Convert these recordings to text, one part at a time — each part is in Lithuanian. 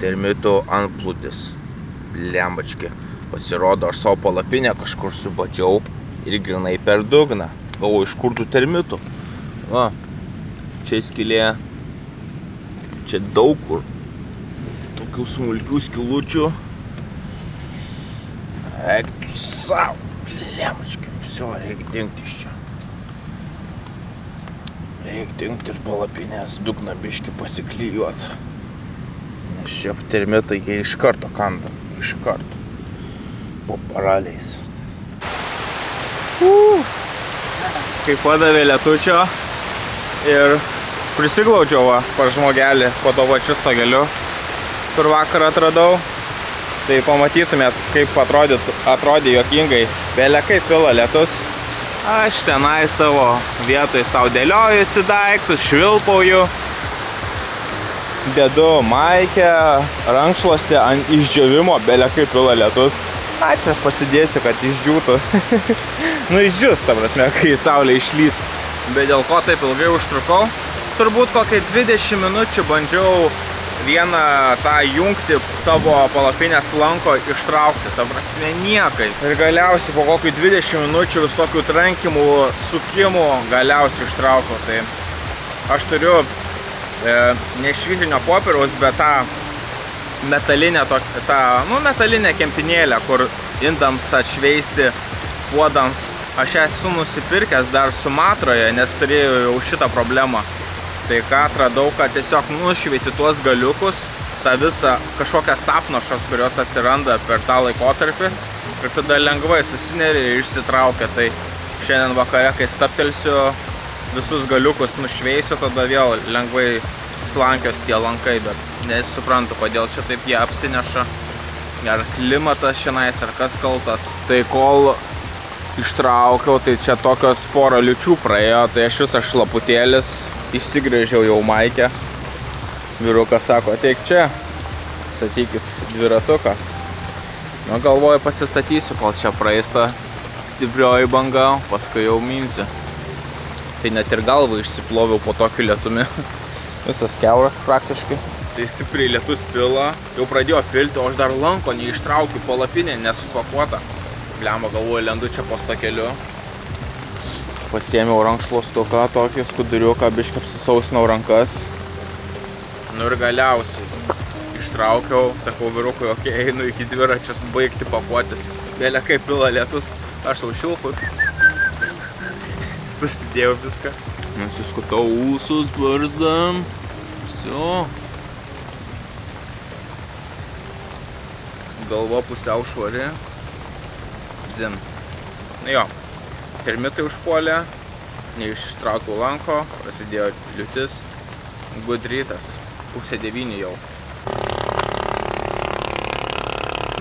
termito antplūdis. Lembački. Pasirodo, aš savo palapinę kažkur subačiau ir grinai per dugną. Galvoju, iš kur tų termitų? Va, čia skylė. Čia daug kur. Tokių smulkių skylučių. Eik tu savo. Lembački. Viso, reikia dingti iš čia. Reikia dingti ir palapinės dugną biškį pasiklyjuot. Nes čia termitai jie iš karto kanda. Iš karto. Po paraliais. Kai padavė lietučio ir prisiglaudžiau par žmogelį po to pačiu stogeliu, kur vakar atradau, tai pamatytumėt, kaip atrodė juokingai. Vėlia kaip pila lietus. Aš tenai savo vietoj sau dėliojusi daiktus, švilpauju, dedu maikę, rankšluostę ant išdžiavimo, vėlia kaip pila lietus. A, čia pasidėsiu, kad išdžiūtų. Nu, išdžius, ta prasme, kai saulė išlys. Bet dėl ko taip ilgai užtrukau? Turbūt kokiai 20 minučių bandžiau vieną tą jungtį savo palapinės lanko ištraukti. Ta prasme, niekai. Ir galiausiai po kokių 20 minučių visokių trankimų, sukimų galiausiai ištraukau. Tai aš turiu ne švitinio popieriaus, bet tą metalinę kempinėlę, kur indams atšveisti, puodams. Aš ją esu nusipirkęs dar Sumatroje, nes turėjau jau šitą problemą. Tai ką atradau, kad tiesiog nušveiti tuos galiukus, tą visą kažkokias sapnošas, kurios atsiranda per tą laikotarpį, ir tada lengvai susineri ir išsitraukia. Tai šiandien vakare, kai staptelsiu, visus galiukus nušveisiu, tada vėl lengvai slankios tie lankai, bet nesuprantu, kodėl čia taip jie apsineša. Ar klimatas šiandien, ar kas kaltas. Tai kol ištraukiau, tai čia tokios porą liučių praėjo, tai aš visas šlaputėlis, išsigrėžiau jau maikę. Vyrukas sako, ateik čia, statykis dviratuką. Nu, galvoju, pasistatysiu, kol čia praeista stiprioji banga, paskui jau minsiu. Tai net ir galvą išsiploviau po tokiu lietumi. Visas kiauras praktiškai. Tai stipriai lietus pila. Jau pradėjo pilti, o aš dar lanko neištraukiu, palapinė nesupakuota. Blemba, galvoju, lendu čia po stokeliu. Pasiėmiau rankšluostuką, tokį skuduriuką, biškai apsisausinau rankas. Nu ir galiausiai ištraukiau, sakau vyrukui, ok, einu iki dviračius baigti pakuotis. Vėlia kaip pila lietus, aš šilku. Susidėjau viską. Nusiskutau ūsus, barzdam. Visio. Galvo pusiau švari. Zin. Nu jo. Termitai užpuolė. Neištraukiau lanko. Prasidėjo liūtis. Good rytas. 8:30 jau.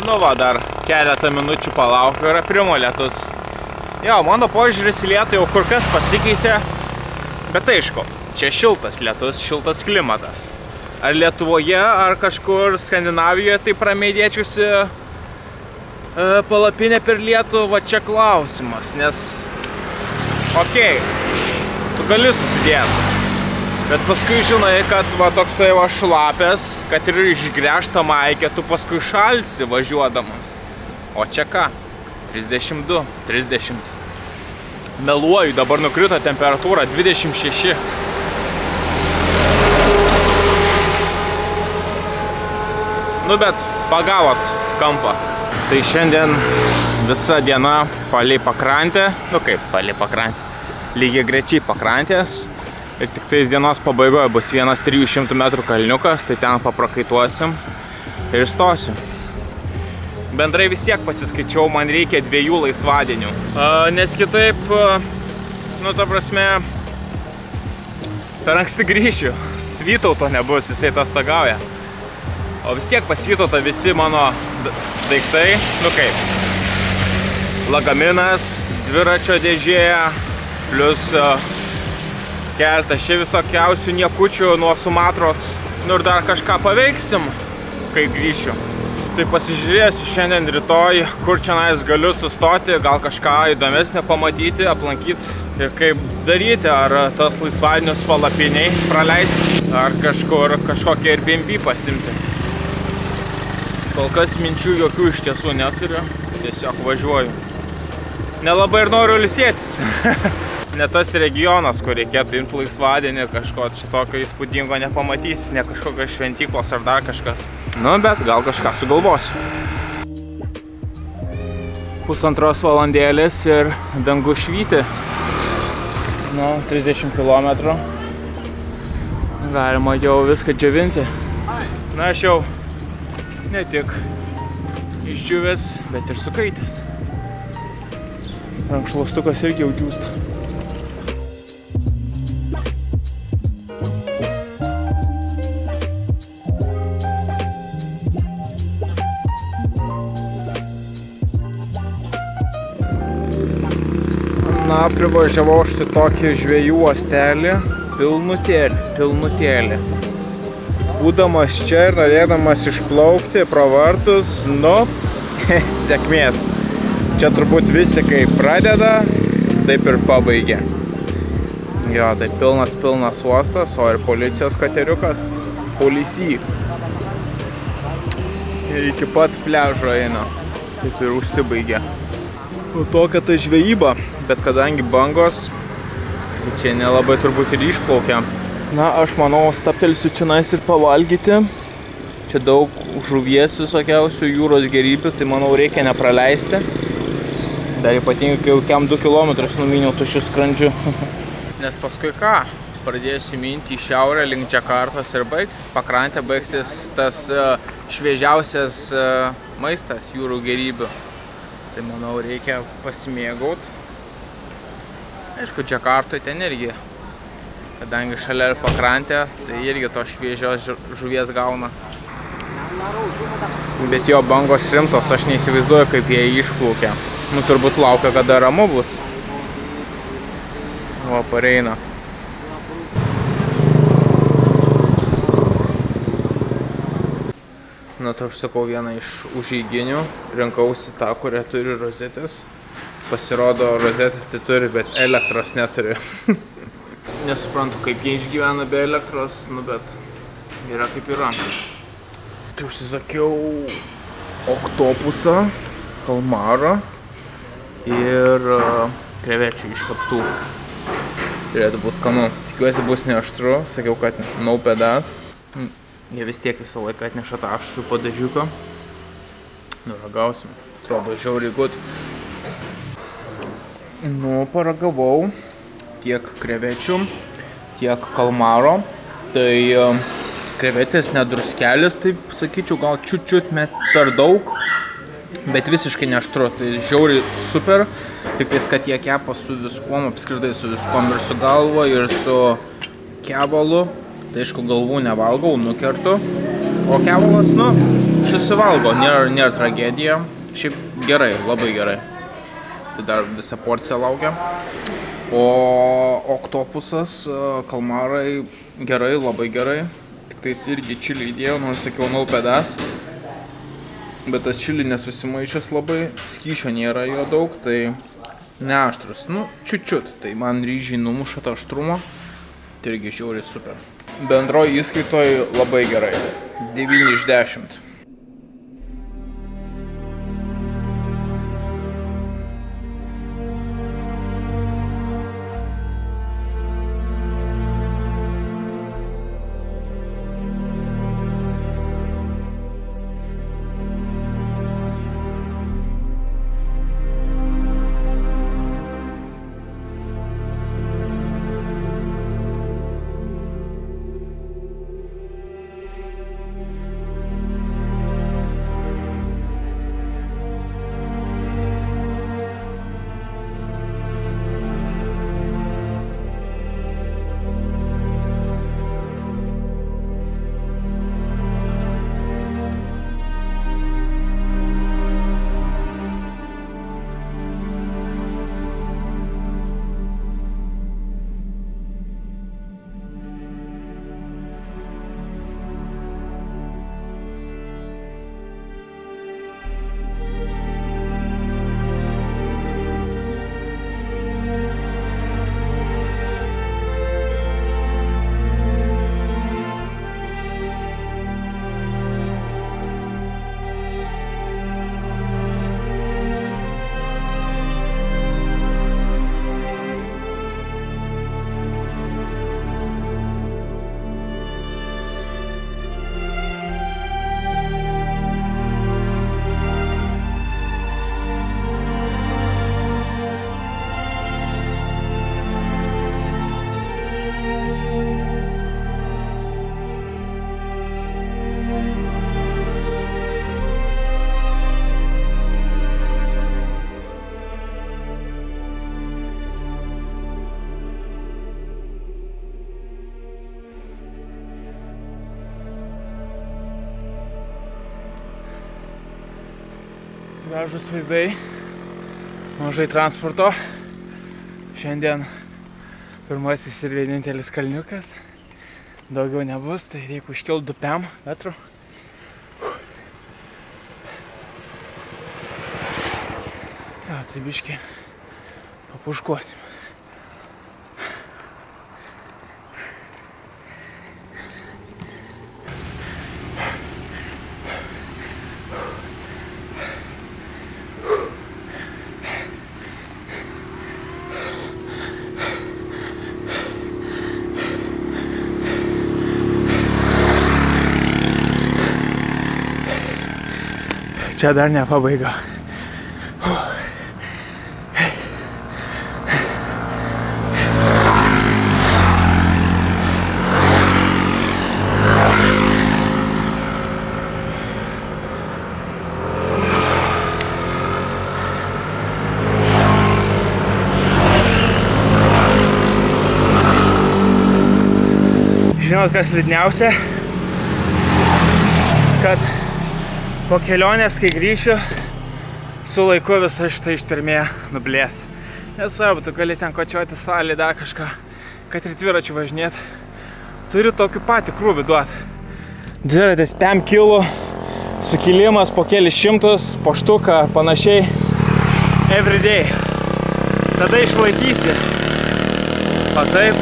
Nu va, dar keletą minučių palaukiu ir aprimo lietus. Jo, mano požiūris į lietą jau kur kas pasikeitė. Bet aišku, čia šiltas lietus, šiltas klimatas. Ar Lietuvoje, ar kažkur Skandinavijoje taip ramiai dėčiusi palapinė per lietų, va čia klausimas, nes okei, tu gali susidėti, bet paskui žinai, kad va toksai va šlapės, kad ir išgręžta maikė, tu paskui šalsi važiuodamas. O čia ką? 32, 30. Meluoju, dabar nukrito temperatūra 26. Nu bet pagavot kampą. Tai šiandien visa diena palei pakrantę. Nu kaip palei pakrantę? Lygiai grečiai pakrantės. Ir tik tais dienos pabaigoje bus vienas 300 metrų kalniukas. Tai ten paprakaituosim ir stosiu. Bendrai vis tiek pasiskaičiau, man reikia 2 laisvadienių. Nes kitaip, nu ta prasme, per anksti grįšiu. Vytauto nebus, jisai atostogauja. O vis tiek pas Vytautą visi mano daiktai, nu kaip, lagaminas, dviračio dėžėje, plus keletas čia visokiausių niekučių nuo Sumatros. Nu ir dar kažką paveiksim, kai grįšiu. Tai pasižiūrėsiu šiandien rytoj, kur čia nais galiu sustoti, gal kažką įdomesnį pamatyti, aplankyti ir kaip daryti, ar tas laisvadienius palapiniai praleisti, ar kažkur kažkokie Airbnb pasimti. Kol kas minčių jokių iš tiesų neturiu, tiesiog važiuoju. Nelabai ir noriu ilsėtis. Ne tas regionas, kur reikėtų imti laisvadienį, kažko šitokio įspūdingo nepamatysi, ne kažkokios šventyklos ar dar kažkas. Nu, bet gal kažką sugalvosiu. Pusantros valandėlės ir dangus švyti. Nu, 30 km. Galima jau viską džiovinti. Na, aš jau ne tik išdžiūvęs, bet ir sukaitęs. Rankšluostukas irgi jau džiūsta. Na, privažiavau štai tokį žvejų uostelį, pilnutėlį. Būdamas čia ir norėdamas išplaukti pro vartus, nu, sėkmės. Čia turbūt visi, kai pradeda, taip ir pabaigia. Jo, tai pilnas uostas, o ir policijos kateriukas, policijai. Ir iki pat pliažo eina, taip ir užsibaigia. Tokia tai žvejyba, bet kadangi bangos, čia nelabai turbūt ir išplaukia. Na, aš manau, staptelsiu čionais ir pavalgyti. Čia daug žuvies visokiausių, jūros gėrybių, tai manau reikia nepraleisti. Dar ypatingai, kai jau kiam 2 kilometrus numyniau tuščiu skrandžiu. Nes paskui ką? Pradėsiu minti į šiaurę link Džakartos ir baigsis pakrantė, baigsis tas šviežiausias maistas jūrų gėrybių. Tai manau, reikia pasimėgaut. Aišku, Džakartoje ten irgi, kadangi šalia ir pakrantė, tai irgi to šviežios žuvies gauna. Bet jo, bangos rimtos, aš neįsivaizduoju, kaip jie išplaukia. Nu, turbūt laukia, kada ramu bus. O, pareina. Na, tai aš sakau vieną iš užeiginių, rinkausi tą, kurią turi rozetės. Pasirodo, rozetės tai turi, bet elektros neturi. Nesuprantu, kaip jie išgyvena be elektros, nu bet yra kaip yra. Tai užsisakiau oktopusą, kalmarą ir krevečių iškeptų. Turėtų būti skanu. Tikiuosi bus neaštru, sakiau, kad no pedas. Jie vis tiek visą laiką atneša tą aštrų padažiuką. Nu, ragausim. Atrodo, žiauriai gut. Nu, paragavau tiek krevečių, tiek kalmaro. Tai krevetės nedruskelis, taip sakyčiau, gal čiut met per daug. Bet visiškai neaštru. Tai žiauriai super. Tik tais, kad jie kepa su viskuom, apskritai su viskuom. Ir su galva, ir su kevalu. Tai aišku, galvų nevalgau, nukertu, o kevalas, nu, susivalgo, nėra tragedija. Šiaip gerai, labai gerai. Tai dar visa porcija laukia. O oktopusas, kalmarai gerai, labai gerai. Tik tais irgi čili įdėjau, nors sakiau, no pedas. Bet tas čili nesusimaišęs labai, skyšio nėra jo daug, tai neaštrus. Nu, čiut, tai man ryžiai numuša tą aštrumą. Tai irgi žiauriai super. Bendroji įskaitoj labai gerai. 9/10. Gražus vaizdai, mažai transporto. Šiandien pirmasis ir vienintelis kalniukas. Daugiau nebus, tai reikia užkilti 2 metrų. Tai biškį papuškuosim. Čia dar ne pabaiga. Žinot, kas liūdniausia, kad po kelionės, kai grįšiu, su laiku visą šitą ištvermė nublės. Nesvarbu, tu gali ten kočiuoti salį, dar kažką, kad ir dviračių važinėt. Turiu tokių patį krūvį duot. Dviratis 5 kilų, sukilimas po kelis šimtus, po štuką, panašiai. Everyday. Tada išlaikysi. O taip,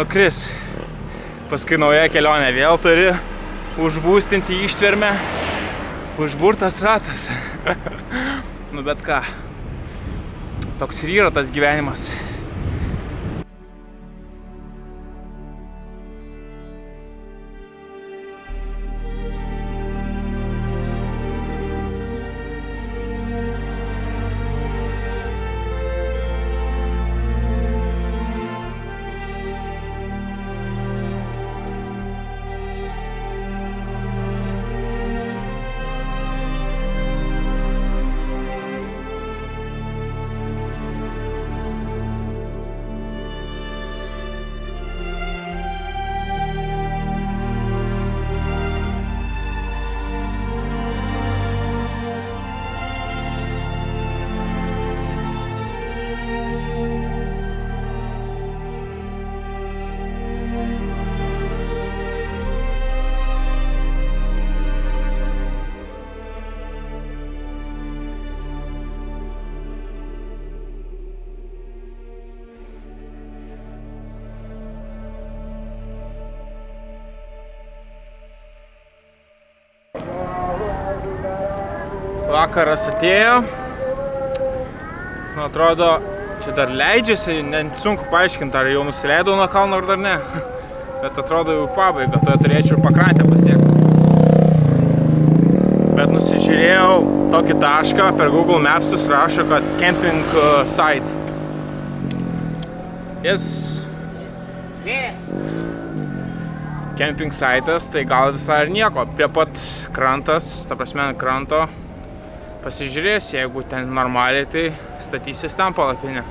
nukris. Paskui nauja kelionė vėl turi užbūstinti ištvermę, užburtas ratas. Nu bet ką, toks ir yra tas gyvenimas. Vakaras atėjo, atrodo, čia dar leidžiasi, sunku paaiškinti, ar jau nusileidau nuo kalno ar dar ne, bet atrodo jau pabaiga, to turėčiau ir pakrantę pasiekti. Bet nusižiūrėjau tokį tašką, per Google Maps'us rašo, kad camping site. Yes. Camping site'as, tai gal visai ir nieko, prie pat krantas, ta prasme kranto. Pasižiūrės, jeigu ten normaliai, tai statysis ten palapinę.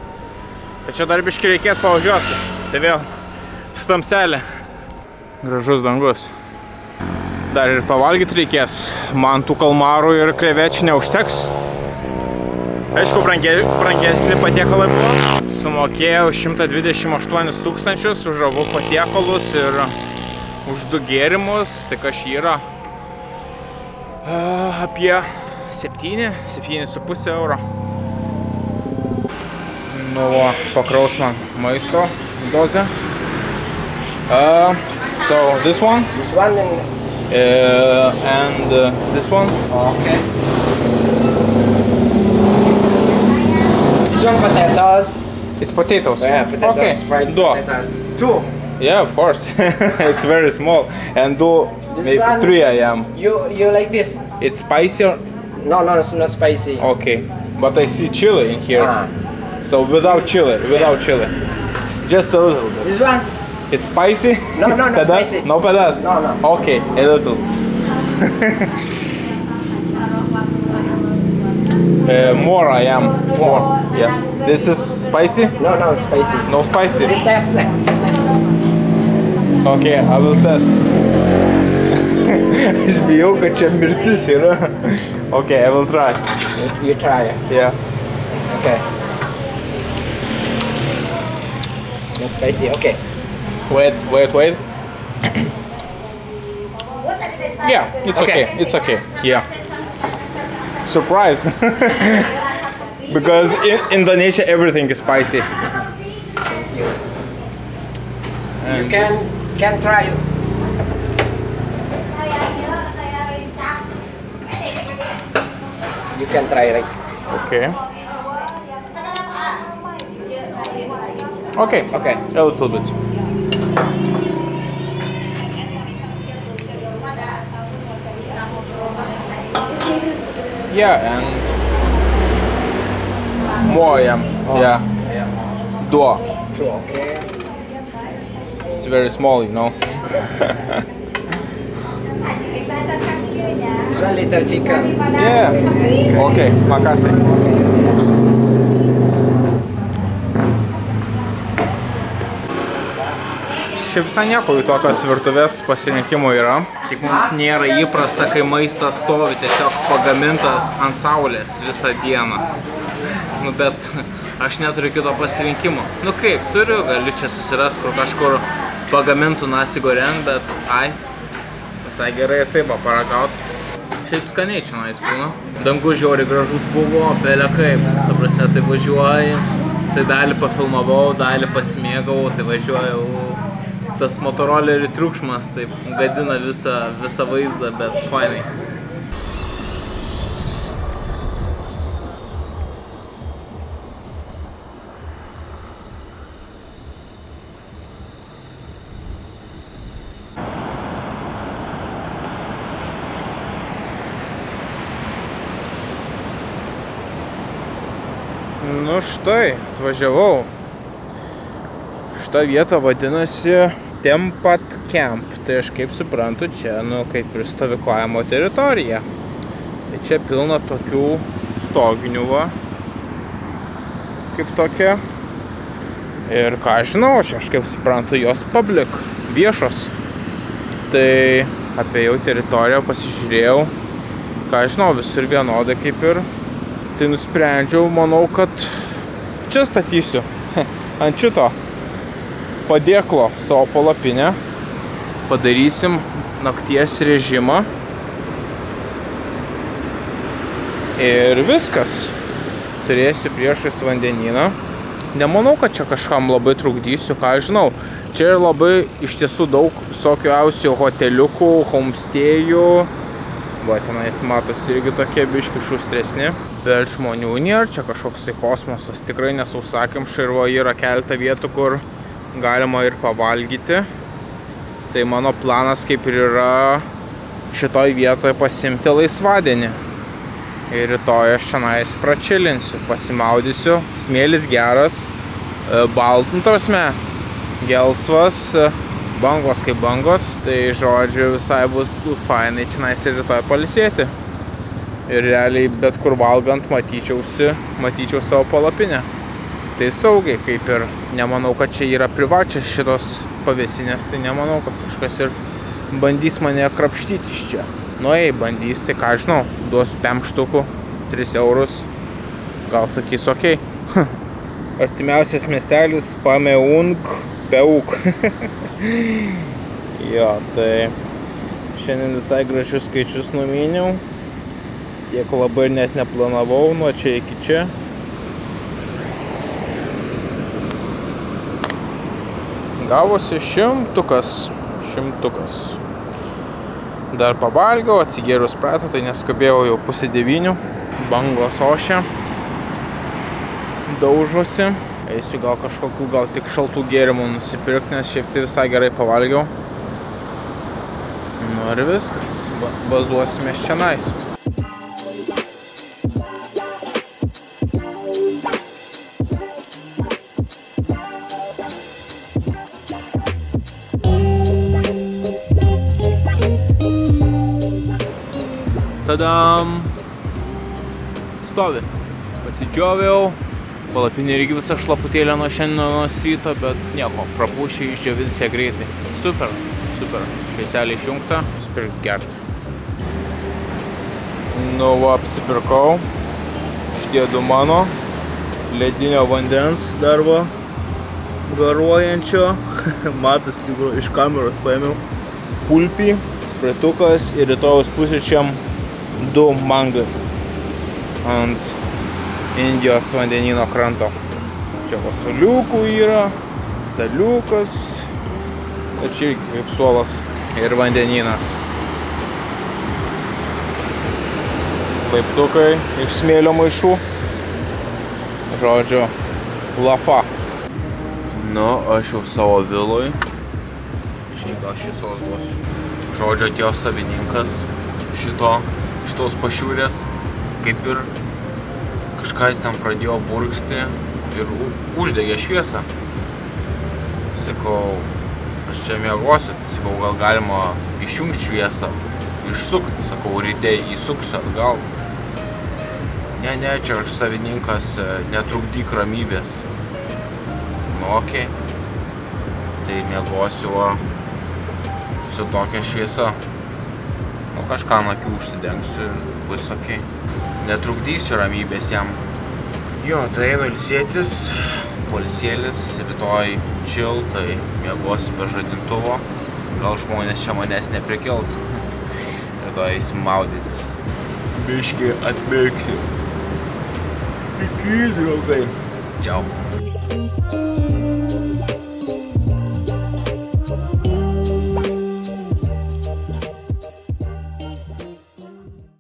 Bet čia dar biškai reikės pavažiuoti. Tai vėl su tamselė. Gražus dangus. Dar ir pavalgyti reikės. Man tų kalmarų ir krevečių neužteks. Aišku, brangesni patiekalai buvo. Sumokėjau 128 000 už abu patiekalus ir už 2 gėrimus. Tai kažkas yra apie 7,5 € pakraus man maisto dozę. So this one and this one. Okay. These are potatoes. It's potatoes. Yeah, potatoes. Okay. Fried potatoes. 2. Yeah, of course. It's very small. And do maybe one, 3 a.m. You like this? It's spicier. No, it's not spicy. Okay, but I see chili in here. So without chili, just a little bit. This one? It's spicy? No, not spicy. No pedas? No. Okay, a little. More I am. More. Yeah. This is spicy? No, spicy. No spicy. You test it. Okay, I will test. Aš bijau, kad čia mirtis yra. Okay, I will try. You try it? Yeah. Okay. That's spicy, okay. Wait. Yeah, it's okay. It's okay, yeah. Surprise! Because in Indonesia everything is spicy. Thank you. And you can try it. You can try it. Okay. Okay. Okay. A little bit. Yeah, and more yam. Yeah. Dua. Okay. It's very small, you know. It's a little chicken. Yeah. Okay, makasih. Šie visai nieko į tokios virtuvės pasirinkimų yra. Tik mums nėra įprasta, kai maistas stovi tiesiog pagamintas ant saulės visą dieną. Nu, bet aš neturiu kito pasirinkimo. Nu kaip, turiu, galiu čia susiras, kur kažkur pagamintų nasi goreng, bet ai, visai gerai ir taip paragauti. Šiaip skaniai čia nais būna. Dangus žiauriai gražus buvo, belia kaip. Ta prasme, tai važiuoji, tai dalį pafilmavau, dalį pasimėgau, tai važiuojau. Tas motorolerių triukšmas taip gadina visą vaizdą, bet fainai. Nu štai, atvažiavau. Šitą vietą vadinasi Tempat Camp. Tai aš kaip suprantu, čia kaip ir stovyklojimo teritorija. Tai čia pilna tokių stoginių, va. Kaip tokia. Ir ką aš žinau, čia aš kaip suprantu, jos public, viešos. Tai apėjau teritoriją, pasižiūrėjau. Ką aš žinau, visur vienodai kaip ir. Tai nusprendžiau, manau, kad čia statysiu ant šito padėklo savo palapinę. Padarysim nakties režimą. Ir viskas. Turėsiu priešais vandenyną. Nemanau, kad čia kažkam labai trukdysiu, ką aš žinau. Čia yra labai iš tiesų daug visokiausių hoteliukų, homestėjų. Va, tenais matosi irgi tokie biški šustresni. Bet žmonių nėra, čia kažkoks tai kosmosas, tikrai nesausakimšai ir va yra keletą vietų, kur galima ir pavalgyti. Tai mano planas kaip ir yra šitoj vietoje pasimti laisvadienį. Ir rytoj aš šiandien pračilinsiu, pasimaudysiu, smėlis geras, baltintausme, gelsvas, bangos kaip bangos. Tai žodžiu visai bus fainai šiandien ir rytoj palisėti. Ir realiai bet kur valgant matyčiau savo palapinę. Tai saugiai kaip ir. Nemanau, kad čia yra privačios šitos pavėsinės, tai nemanau, kad kažkas ir bandys mane krapštyti iš čia. Nu, jei bandys, tai ką žinau, duosiu 5 štukų, 3 eurus, gal sakys ok. Artimiausias miestelis Pameung Peuk. Jo, tai šiandien visai gražius skaičius numyniau. Tiek labai net neplanavau, nuo čia iki čia. Gavosi 100. Dar pavalgiau, atsigėrus prato, tai neskubėjau jau 8:30. Bangos ošia. Daužosi. Eisiu gal kažkokių, gal tik šaltų gėrimų nusipirkti, nes šiaip tai visai gerai pavalgiau. Nu ir viskas. Bazuosime šianais. Tadam! Stovi. Pasidžioviau. Palapinė irgi visa šlaputėlė nuo šiandienos ryto, bet nieko. Prapūšiai išdžiovins ją greitai. Super, super. Švieselė išjungta. Super gerti. Nu, va, apsipirkau šitie du mano ledinio vandens darbo garuojančio. Matas, iš kameros paėmiau pulpį, spritukas ir rytojus pusryčiam du mangai ant Indijos vandenino kranto. Čia vasuliukų yra, staliukas, čia kaip suolas ir vandeninas. Laiptukai iš smėlio maišų. Žodžiu, lafa. Nu, aš jau savo viloj. Iš kito šviesos duosiu. Žodžiu, atėjo savininkas šitos pašiūrės. Kaip ir kažkas ten pradėjo burgsti ir uždegė šviesą. Sakau, aš čia miegosiu. Sakau, gal galima išjungti šviesą, išsukti. Sakau, ryte įsuksiu atgal. Ne, čia aš savininkas, netrukdyk ramybės. Nu, okei. Tai miegosiu su tokia šviesa. Nu, kažką nakių užsidengsiu ir bus okei. Netrukdysiu ramybės jam. Jo, tai valsėtis, polsėlis, rytoj chill, tai miegosiu be žadintuvo. Gal žmonės čia manęs neprikels. Rytoj eisim maudytis. Biškį atmirksiu. Iki, draugai. Čiau.